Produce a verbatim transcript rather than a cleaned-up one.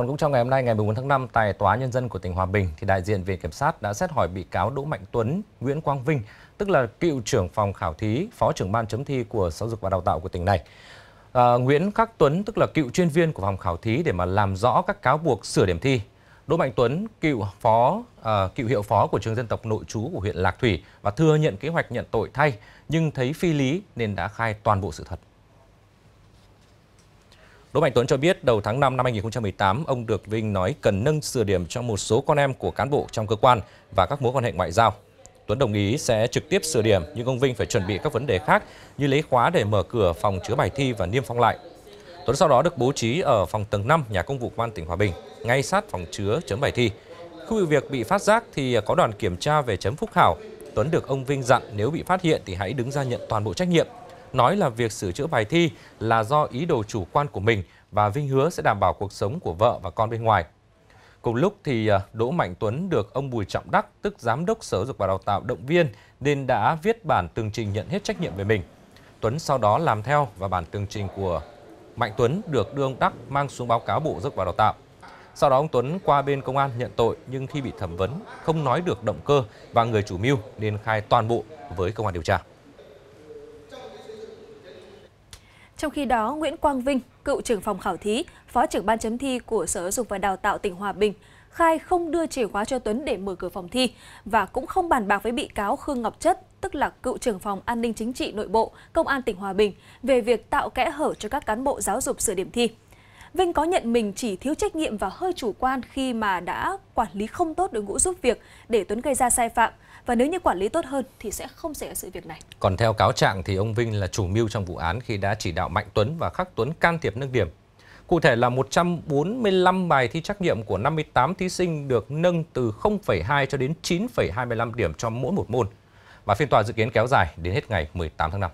Còn cũng trong ngày hôm nay, ngày mười bốn tháng năm, tại Tòa Nhân dân của tỉnh Hòa Bình, thì đại diện Viện Kiểm sát đã xét hỏi bị cáo Đỗ Mạnh Tuấn, Nguyễn Quang Vinh, tức là cựu trưởng phòng khảo thí, phó trưởng ban chấm thi của Sở Giáo dục và Đào tạo của tỉnh này, à, Nguyễn Khắc Tuấn, tức là cựu chuyên viên của phòng khảo thí, để mà làm rõ các cáo buộc sửa điểm thi. Đỗ Mạnh Tuấn, cựu phó, à, cựu hiệu phó của trường dân tộc nội trú của huyện Lạc Thủy và thừa nhận kế hoạch nhận tội thay, nhưng thấy phi lý nên đã khai toàn bộ sự thật. Đỗ Mạnh Tuấn cho biết đầu tháng năm năm hai nghìn không trăm mười tám, ông được Vinh nói cần nâng sửa điểm cho một số con em của cán bộ trong cơ quan và các mối quan hệ ngoại giao. Tuấn đồng ý sẽ trực tiếp sửa điểm, nhưng ông Vinh phải chuẩn bị các vấn đề khác như lấy khóa để mở cửa phòng chứa bài thi và niêm phong lại. Tuấn sau đó được bố trí ở phòng tầng năm nhà công vụ Công an tỉnh Hòa Bình, ngay sát phòng chứa chấm bài thi. Khi vụ việc bị phát giác thì có đoàn kiểm tra về chấm phúc khảo. Tuấn được ông Vinh dặn nếu bị phát hiện thì hãy đứng ra nhận toàn bộ trách nhiệm. Nói là việc sửa chữa bài thi là do ý đồ chủ quan của mình và Vinh hứa sẽ đảm bảo cuộc sống của vợ và con bên ngoài. Cùng lúc thì Đỗ Mạnh Tuấn được ông Bùi Trọng Đắc, tức Giám đốc Sở Giáo dục và Đào tạo động viên nên đã viết bản tường trình nhận hết trách nhiệm về mình. Tuấn sau đó làm theo và bản tường trình của Mạnh Tuấn được đưa ông Đắc mang xuống báo cáo Bộ Giáo dục và Đào tạo. Sau đó ông Tuấn qua bên công an nhận tội, nhưng khi bị thẩm vấn không nói được động cơ và người chủ mưu nên khai toàn bộ với công an điều tra. Trong khi đó, Nguyễn Quang Vinh, cựu trưởng phòng khảo thí, phó trưởng ban chấm thi của Sở Giáo dục và Đào tạo tỉnh Hòa Bình, khai không đưa chìa khóa cho Tuấn để mở cửa phòng thi và cũng không bàn bạc với bị cáo Khương Ngọc Chất, tức là cựu trưởng phòng an ninh chính trị nội bộ, Công an tỉnh Hòa Bình, về việc tạo kẽ hở cho các cán bộ giáo dục sửa điểm thi. Vinh có nhận mình chỉ thiếu trách nhiệm và hơi chủ quan khi mà đã quản lý không tốt đội ngũ giúp việc để Tuấn gây ra sai phạm, và nếu như quản lý tốt hơn thì sẽ không xảy ra sự việc này. Còn theo cáo trạng thì ông Vinh là chủ mưu trong vụ án khi đã chỉ đạo Mạnh Tuấn và Khắc Tuấn can thiệp nâng điểm. Cụ thể là một trăm bốn mươi lăm bài thi trắc nghiệm của năm mươi tám thí sinh được nâng từ không phẩy hai cho đến chín phẩy hai mươi lăm điểm cho mỗi một môn. Và phiên tòa dự kiến kéo dài đến hết ngày mười tám tháng năm.